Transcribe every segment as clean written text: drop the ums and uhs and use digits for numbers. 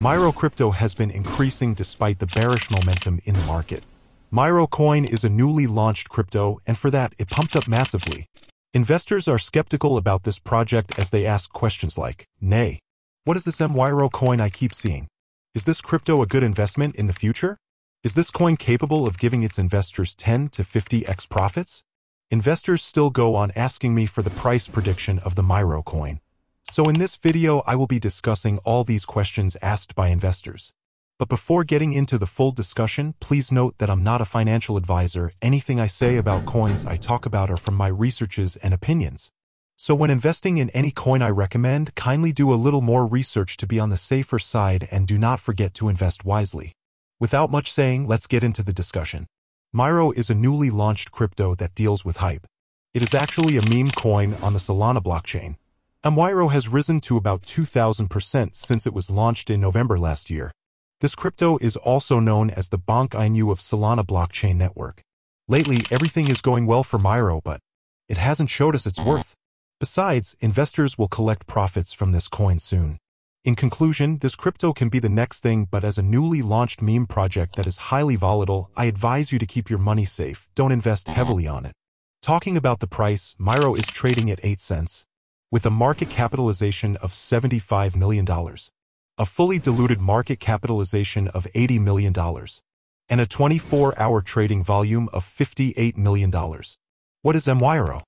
Myro crypto has been increasing despite the bearish momentum in the market. Myro coin is a newly launched crypto, and for that, it pumped up massively. Investors are skeptical about this project as they ask questions like, "Nay, what is this Myro coin I keep seeing? Is this crypto a good investment in the future? Is this coin capable of giving its investors 10 to 50x profits?" Investors still go on asking me for the price prediction of the Myro coin. So in this video, I will be discussing all these questions asked by investors. But before getting into the full discussion, please note that I'm not a financial advisor. Anything I say about coins I talk about are from my researches and opinions. So when investing in any coin I recommend, kindly do a little more research to be on the safer side and do not forget to invest wisely. Without much saying, let's get into the discussion. Myro is a newly launched crypto that deals with hype. It is actually a meme coin on the Solana blockchain. Myro has risen to about 2,000% since it was launched in November last year. This crypto is also known as the Bank Inu of Solana blockchain network. Lately, everything is going well for Myro, but it hasn't showed us its worth. Besides, investors will collect profits from this coin soon. In conclusion, this crypto can be the next thing, but as a newly launched meme project that is highly volatile, I advise you to keep your money safe. Don't invest heavily on it. Talking about the price, Myro is trading at 8 cents, with a market capitalization of $75 million. A fully diluted market capitalization of $80 million, and a 24-hour trading volume of $58 million. What is Myro?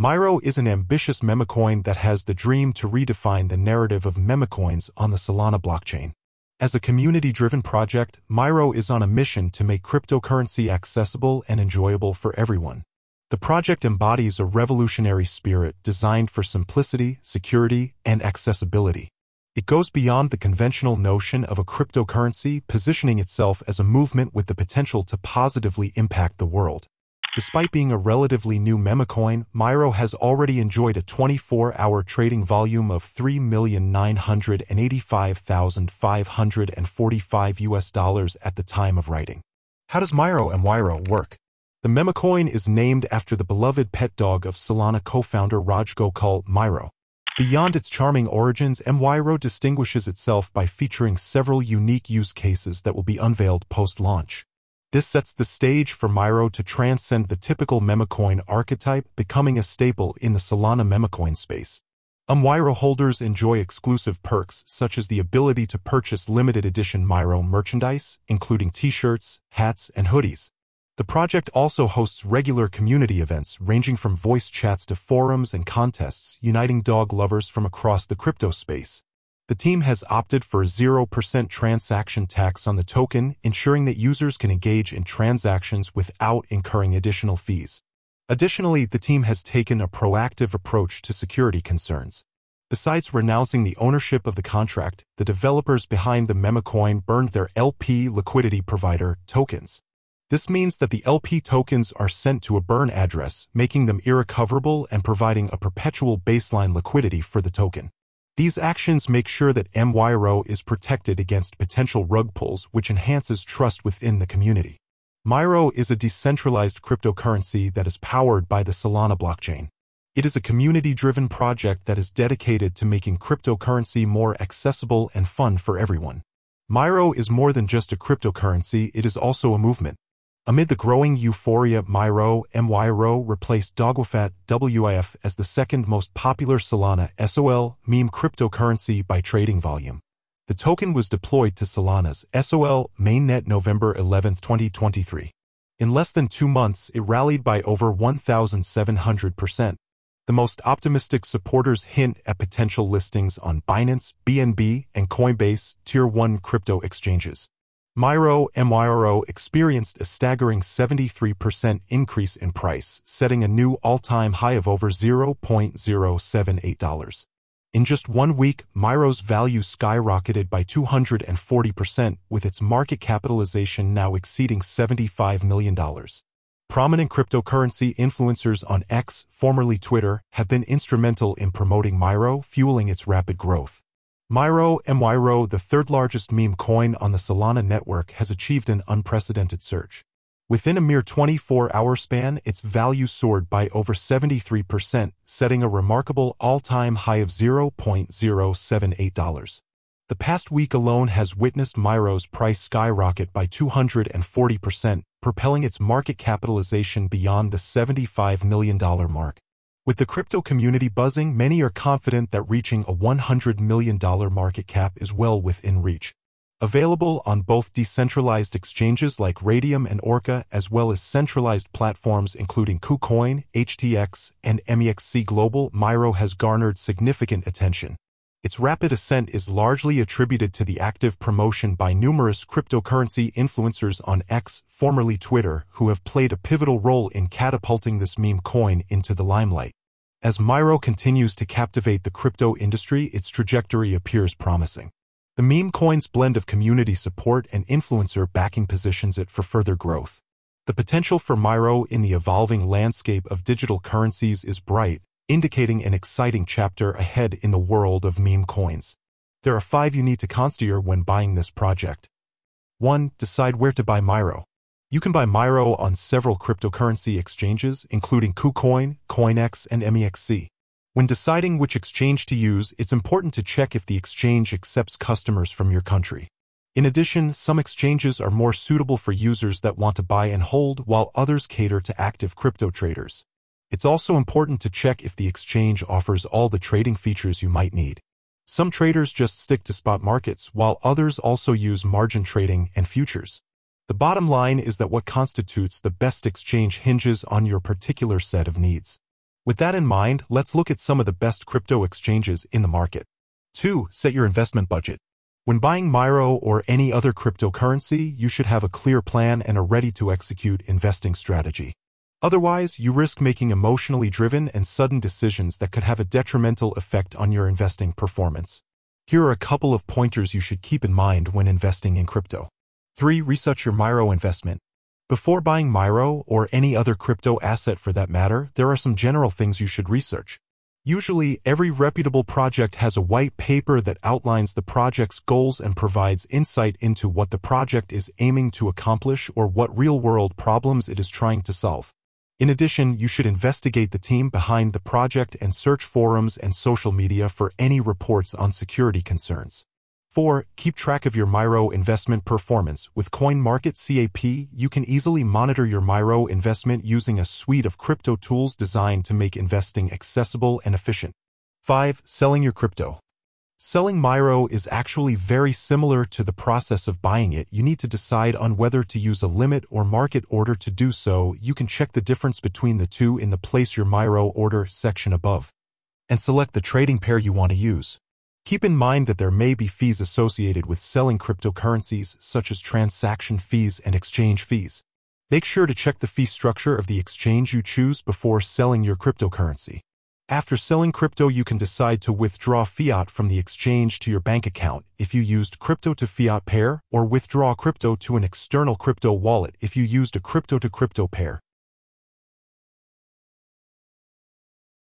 Myro is an ambitious memecoin that has the dream to redefine the narrative of memecoins on the Solana blockchain. As a community-driven project, Myro is on a mission to make cryptocurrency accessible and enjoyable for everyone. The project embodies a revolutionary spirit designed for simplicity, security, and accessibility. It goes beyond the conventional notion of a cryptocurrency, positioning itself as a movement with the potential to positively impact the world. Despite being a relatively new memecoin, Myro has already enjoyed a 24-hour trading volume of $3,985,545 at the time of writing. How does Myro work? The memecoin is named after the beloved pet dog of Solana co-founder Raj Gokul, Myro. Beyond its charming origins, Myro distinguishes itself by featuring several unique use cases that will be unveiled post-launch. This sets the stage for Myro to transcend the typical memecoin archetype, becoming a staple in the Solana memecoin space. Myro holders enjoy exclusive perks such as the ability to purchase limited edition Myro merchandise, including t-shirts, hats, and hoodies. The project also hosts regular community events ranging from voice chats to forums and contests, uniting dog lovers from across the crypto space. The team has opted for a 0% transaction tax on the token, ensuring that users can engage in transactions without incurring additional fees. Additionally, the team has taken a proactive approach to security concerns. Besides renouncing the ownership of the contract, the developers behind the memecoin burned their LP liquidity provider tokens. This means that the LP tokens are sent to a burn address, making them irrecoverable and providing a perpetual baseline liquidity for the token. These actions make sure that Myro is protected against potential rug pulls, which enhances trust within the community. Myro is a decentralized cryptocurrency that is powered by the Solana blockchain. It is a community-driven project that is dedicated to making cryptocurrency more accessible and fun for everyone. Myro is more than just a cryptocurrency, it is also a movement. Amid the growing euphoria, Myro replaced Dogwifhat (WIF) as the second most popular Solana (SOL) meme cryptocurrency by trading volume. The token was deployed to Solana's SOL mainnet November 11, 2023. In less than 2 months, it rallied by over 1,700%. The most optimistic supporters hint at potential listings on Binance, BNB, and Coinbase, Tier 1 crypto exchanges. Myro experienced a staggering 73% increase in price, setting a new all-time high of over $0.078. In just 1 week, Myro's value skyrocketed by 240%, with its market capitalization now exceeding $75 million. Prominent cryptocurrency influencers on X, formerly Twitter, have been instrumental in promoting Myro, fueling its rapid growth. Myro, the third largest meme coin on the Solana network, has achieved an unprecedented surge. Within a mere 24-hour span, its value soared by over 73%, setting a remarkable all-time high of $0.078. The past week alone has witnessed Myro's price skyrocket by 240%, propelling its market capitalization beyond the $75 million mark. With the crypto community buzzing, many are confident that reaching a $100 million market cap is well within reach. Available on both decentralized exchanges like Radium and Orca, as well as centralized platforms including KuCoin, HTX, and MEXC Global, Myro has garnered significant attention. Its rapid ascent is largely attributed to the active promotion by numerous cryptocurrency influencers on X, formerly Twitter, who have played a pivotal role in catapulting this meme coin into the limelight. As Myro continues to captivate the crypto industry, its trajectory appears promising. The meme coin's blend of community support and influencer backing positions it for further growth. The potential for Myro in the evolving landscape of digital currencies is bright, indicating an exciting chapter ahead in the world of meme coins. There are 5 you need to consider when buying this project. 1. Decide where to buy Myro. You can buy Myro on several cryptocurrency exchanges, including KuCoin, CoinEx, and MEXC. When deciding which exchange to use, it's important to check if the exchange accepts customers from your country. In addition, some exchanges are more suitable for users that want to buy and hold, while others cater to active crypto traders. It's also important to check if the exchange offers all the trading features you might need. Some traders just stick to spot markets, while others also use margin trading and futures. The bottom line is that what constitutes the best exchange hinges on your particular set of needs. With that in mind, let's look at some of the best crypto exchanges in the market. 2. Set your investment budget. When buying Myro or any other cryptocurrency, you should have a clear plan and a ready-to-execute investing strategy. Otherwise, you risk making emotionally driven and sudden decisions that could have a detrimental effect on your investing performance. Here are a couple of pointers you should keep in mind when investing in crypto. 3. Research your Myro investment. Before buying Myro or any other crypto asset for that matter, there are some general things you should research. Usually, every reputable project has a white paper that outlines the project's goals and provides insight into what the project is aiming to accomplish or what real-world problems it is trying to solve. In addition, you should investigate the team behind the project and search forums and social media for any reports on security concerns. 4. Keep track of your Myro investment performance. With CoinMarketCap, you can easily monitor your Myro investment using a suite of crypto tools designed to make investing accessible and efficient. 5. Selling your crypto. Selling Myro is actually very similar to the process of buying it. You need to decide on whether to use a limit or market order. To do so, you can check the difference between the two in the Place Your Myro Order section above and select the trading pair you want to use. Keep in mind that there may be fees associated with selling cryptocurrencies, such as transaction fees and exchange fees. Make sure to check the fee structure of the exchange you choose before selling your cryptocurrency. After selling crypto, you can decide to withdraw fiat from the exchange to your bank account if you used crypto to fiat pair, or withdraw crypto to an external crypto wallet if you used a crypto to crypto pair.